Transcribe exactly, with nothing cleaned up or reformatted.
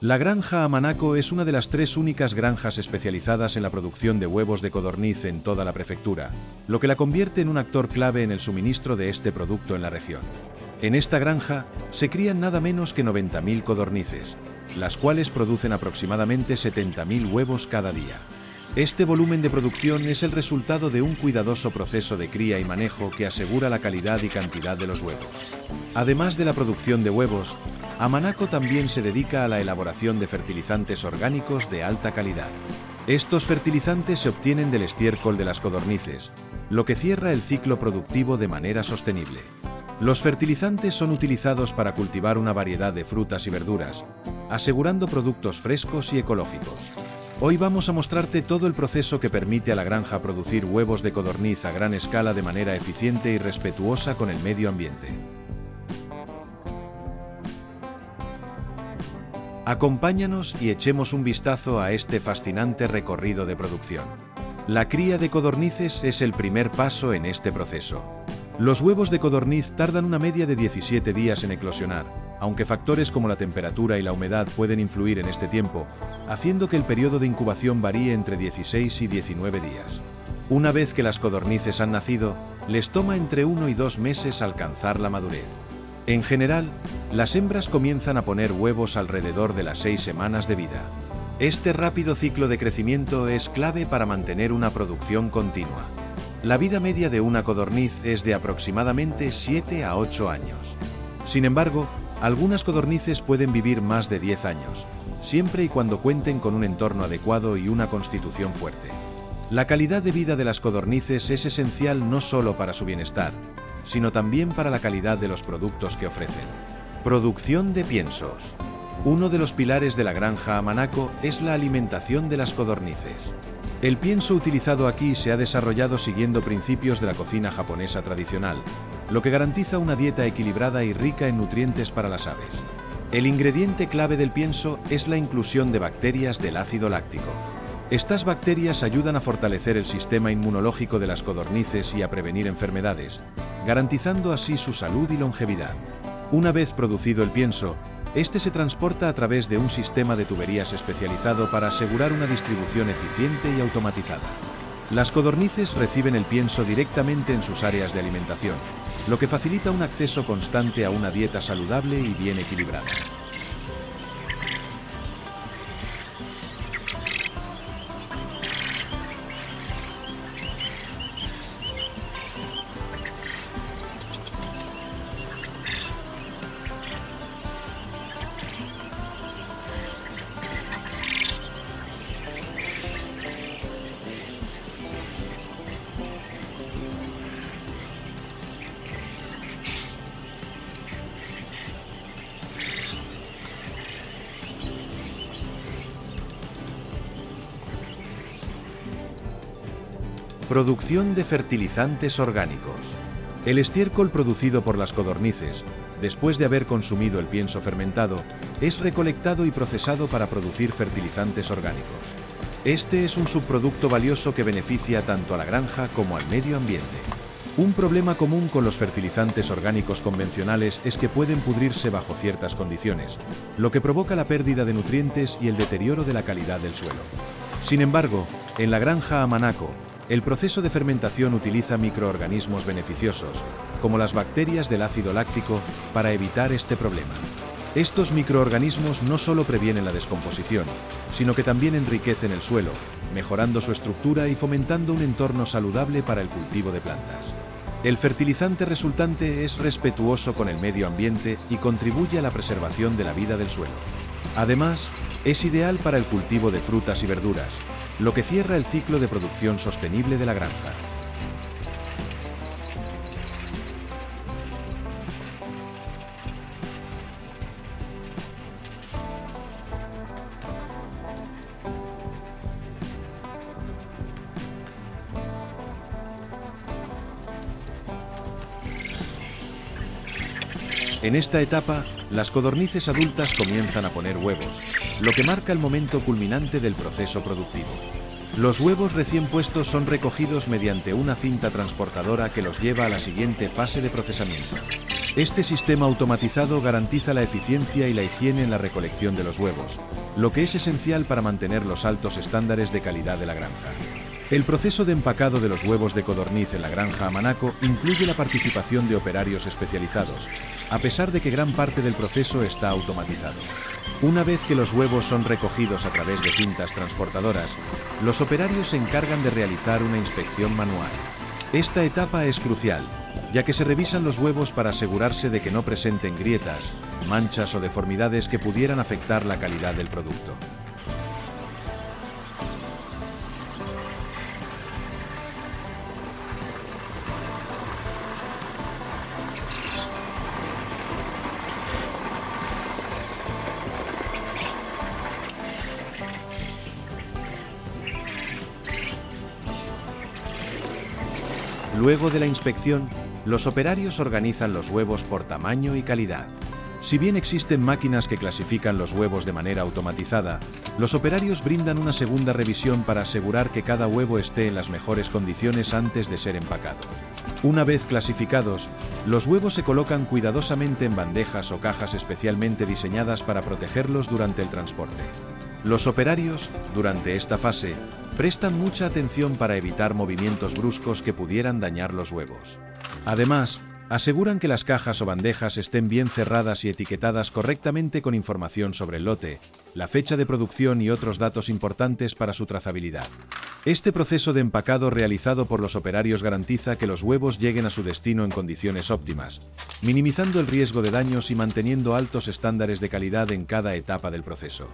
La granja Amanako es una de las tres únicas granjas especializadas en la producción de huevos de codorniz en toda la prefectura, lo que la convierte en un actor clave en el suministro de este producto en la región. En esta granja se crían nada menos que noventa mil codornices, las cuales producen aproximadamente setenta mil huevos cada día. Este volumen de producción es el resultado de un cuidadoso proceso de cría y manejo que asegura la calidad y cantidad de los huevos. Además de la producción de huevos, Amanako también se dedica a la elaboración de fertilizantes orgánicos de alta calidad. Estos fertilizantes se obtienen del estiércol de las codornices, lo que cierra el ciclo productivo de manera sostenible. Los fertilizantes son utilizados para cultivar una variedad de frutas y verduras, asegurando productos frescos y ecológicos. Hoy vamos a mostrarte todo el proceso que permite a la granja producir huevos de codorniz a gran escala de manera eficiente y respetuosa con el medio ambiente. Acompáñanos y echemos un vistazo a este fascinante recorrido de producción. La cría de codornices es el primer paso en este proceso. Los huevos de codorniz tardan una media de diecisiete días en eclosionar, aunque factores como la temperatura y la humedad pueden influir en este tiempo, haciendo que el periodo de incubación varíe entre dieciséis y diecinueve días. Una vez que las codornices han nacido, les toma entre uno y dos meses alcanzar la madurez. En general, las hembras comienzan a poner huevos alrededor de las seis semanas de vida. Este rápido ciclo de crecimiento es clave para mantener una producción continua. La vida media de una codorniz es de aproximadamente siete a ocho años. Sin embargo, algunas codornices pueden vivir más de diez años, siempre y cuando cuenten con un entorno adecuado y una constitución fuerte. La calidad de vida de las codornices es esencial no solo para su bienestar, sino también para la calidad de los productos que ofrecen. Producción de piensos. Uno de los pilares de la granja Amanako es la alimentación de las codornices. El pienso utilizado aquí se ha desarrollado siguiendo principios de la cocina japonesa tradicional, lo que garantiza una dieta equilibrada y rica en nutrientes para las aves. El ingrediente clave del pienso es la inclusión de bacterias del ácido láctico. Estas bacterias ayudan a fortalecer el sistema inmunológico de las codornices y a prevenir enfermedades, garantizando así su salud y longevidad. Una vez producido el pienso, este se transporta a través de un sistema de tuberías especializado para asegurar una distribución eficiente y automatizada. Las codornices reciben el pienso directamente en sus áreas de alimentación, lo que facilita un acceso constante a una dieta saludable y bien equilibrada. Producción de fertilizantes orgánicos. El estiércol producido por las codornices, después de haber consumido el pienso fermentado, es recolectado y procesado para producir fertilizantes orgánicos. Este es un subproducto valioso que beneficia tanto a la granja como al medio ambiente. Un problema común con los fertilizantes orgánicos convencionales es que pueden pudrirse bajo ciertas condiciones, lo que provoca la pérdida de nutrientes y el deterioro de la calidad del suelo. Sin embargo, en la granja Amanako, el proceso de fermentación utiliza microorganismos beneficiosos, como las bacterias del ácido láctico, para evitar este problema. Estos microorganismos no solo previenen la descomposición, sino que también enriquecen el suelo, mejorando su estructura y fomentando un entorno saludable para el cultivo de plantas. El fertilizante resultante es respetuoso con el medio ambiente y contribuye a la preservación de la vida del suelo. Además, es ideal para el cultivo de frutas y verduras, lo que cierra el ciclo de producción sostenible de la granja. En esta etapa, las codornices adultas comienzan a poner huevos, lo que marca el momento culminante del proceso productivo. Los huevos recién puestos son recogidos mediante una cinta transportadora que los lleva a la siguiente fase de procesamiento. Este sistema automatizado garantiza la eficiencia y la higiene en la recolección de los huevos, lo que es esencial para mantener los altos estándares de calidad de la granja. El proceso de empacado de los huevos de codorniz en la granja Amanako incluye la participación de operarios especializados, a pesar de que gran parte del proceso está automatizado. Una vez que los huevos son recogidos a través de cintas transportadoras, los operarios se encargan de realizar una inspección manual. Esta etapa es crucial, ya que se revisan los huevos para asegurarse de que no presenten grietas, manchas o deformidades que pudieran afectar la calidad del producto. Luego de la inspección, los operarios organizan los huevos por tamaño y calidad. Si bien existen máquinas que clasifican los huevos de manera automatizada, los operarios brindan una segunda revisión para asegurar que cada huevo esté en las mejores condiciones antes de ser empacado. Una vez clasificados, los huevos se colocan cuidadosamente en bandejas o cajas especialmente diseñadas para protegerlos durante el transporte. Los operarios, durante esta fase, prestan mucha atención para evitar movimientos bruscos que pudieran dañar los huevos. Además, aseguran que las cajas o bandejas estén bien cerradas y etiquetadas correctamente con información sobre el lote, la fecha de producción y otros datos importantes para su trazabilidad. Este proceso de empacado realizado por los operarios garantiza que los huevos lleguen a su destino en condiciones óptimas, minimizando el riesgo de daños y manteniendo altos estándares de calidad en cada etapa del proceso.